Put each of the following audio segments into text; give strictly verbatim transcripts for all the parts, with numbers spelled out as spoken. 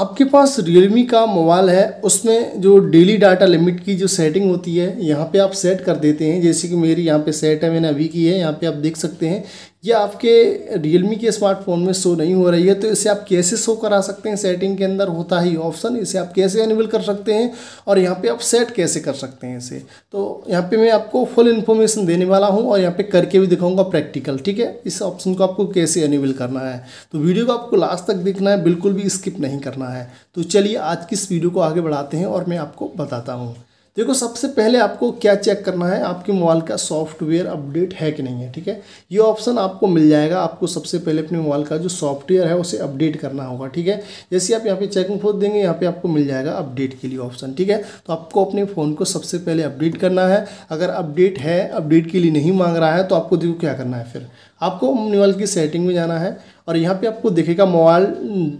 आपके पास रियलमी का मोबाइल है, उसमें जो डेली डाटा लिमिट की जो सेटिंग होती है यहाँ पे आप सेट कर देते हैं। जैसे कि मेरी यहाँ पे सेट है, मैंने अभी की है, यहाँ पे आप देख सकते हैं। ये आपके रियलमी के स्मार्टफोन में शो नहीं हो रही है, तो इसे आप कैसे शो करा सकते हैं? सेटिंग के अंदर होता ही ऑप्शन, इसे आप कैसे एनेबल कर सकते हैं और यहाँ पे आप सेट कैसे कर सकते हैं इसे, तो यहाँ पे मैं आपको फुल इन्फॉर्मेशन देने वाला हूँ और यहाँ पे करके भी दिखाऊंगा प्रैक्टिकल, ठीक है? इस ऑप्शन को आपको कैसे एनेबल करना है, तो वीडियो को आपको लास्ट तक देखना है, बिल्कुल भी स्किप नहीं करना है। तो चलिए आज की इस वीडियो को आगे बढ़ाते हैं और मैं आपको बताता हूँ। देखो, सबसे पहले आपको क्या चेक करना है, आपके मोबाइल का सॉफ्टवेयर अपडेट है कि नहीं है, ठीक है? ये ऑप्शन आपको मिल जाएगा। आपको सबसे पहले अपने मोबाइल का जो सॉफ्टवेयर है उसे अपडेट करना होगा, ठीक है? जैसे आप यहाँ पे चेकिंग फोन देंगे, यहाँ पे आपको मिल जाएगा अपडेट के लिए ऑप्शन, ठीक है? तो आपको अपने फ़ोन को सबसे पहले अपडेट करना है। अगर अपडेट है, अपडेट के लिए नहीं मांग रहा है, तो आपको देखो क्या करना है, फिर आपको मोबाइल की सेटिंग में जाना है और यहाँ पे आपको दिखेगा मोबाइल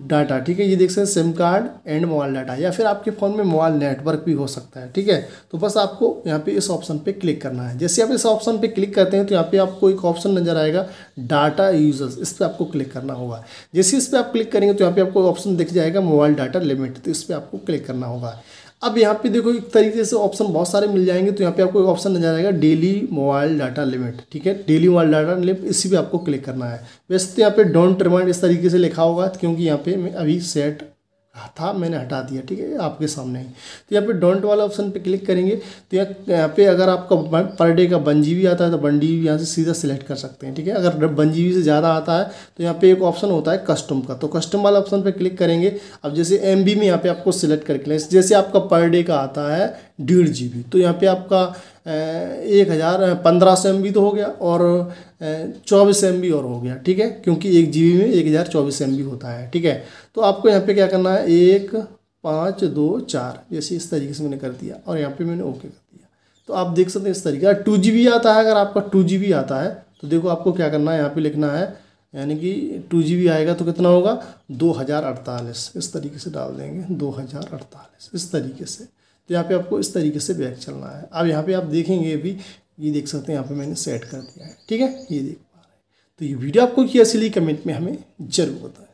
डाटा, ठीक है? ये देख सकते हैं, SIM card and mobile data, या फिर आपके फ़ोन में मोबाइल नेटवर्क भी हो सकता है, ठीक है? तो बस आपको यहाँ पे इस ऑप्शन पे क्लिक करना है। जैसे आप इस ऑप्शन पे क्लिक करते हैं तो यहाँ पे आपको एक ऑप्शन नज़र आएगा डाटा यूजर्स, इस पर आपको क्लिक करना होगा। जैसे इस पर आप क्लिक करेंगे तो यहाँ पर आपको ऑप्शन दिख जाएगा मोबाइल डाटा लिमिट, तो इस पर आपको क्लिक करना होगा। अब यहाँ पे देखो एक तरीके से ऑप्शन बहुत सारे मिल जाएंगे, तो यहाँ पे आपको एक ऑप्शन नजर आएगा डेली मोबाइल डाटा लिमिट, ठीक है? डेली मोबाइल डाटा लिमिट, इसी पे आपको क्लिक करना है। वैसे तो यहाँ पे डोंट रिमाइंड इस तरीके से लिखा होगा, क्योंकि यहाँ पे मैं अभी सेट था, मैंने हटा दिया, ठीक है? आपके सामने ही, तो यहाँ पे डोंट वाला ऑप्शन पे क्लिक करेंगे तो यहाँ यहाँ पे अगर आपका पर डे का वन जी बी आता है तो वन जी बी यहाँ से सीधा सिलेक्ट कर सकते हैं, ठीक है? अगर वन जी बी से ज़्यादा आता है तो यहाँ पे एक ऑप्शन होता है कस्टम का, तो कस्टम वाला ऑप्शन पे क्लिक करेंगे। अब जैसे एम बी में यहाँ पे आपको सिलेक्ट करके लें, जैसे आपका पर डे का आता है डेढ़ जी बी, तो यहाँ पे आपका एक हज़ार पंद्रह सौ एम बी तो हो गया और चौबीस एम बी और हो गया, ठीक है? क्योंकि एक जी बी में एक हज़ार चौबीस एम बी होता है, ठीक है? तो आपको यहाँ पे क्या करना है, एक पाँच दो चार, जैसे इस तरीके से मैंने कर दिया और यहाँ पे मैंने ओके कर दिया। तो आप देख सकते हैं इस तरीके टू जी बी आता है, अगर आपका टू जी बी आता है तो देखो आपको क्या करना है, यहाँ पे लिखना है, यानी कि टू जी बी आएगा तो कितना होगा दो हज़ार अड़तालीस, इस तरीके से डाल देंगे दो हज़ार अड़तालीस, इस तरीके से। तो यहाँ पे आपको इस तरीके से बैक चलना है। अब यहाँ पे आप देखेंगे भी, ये देख सकते हैं यहाँ पे मैंने सेट कर दिया है, ठीक है? ये देख पा रहे हैं। तो ये वीडियो आपको कैसी लगी कमेंट में हमें जरूर बताएं।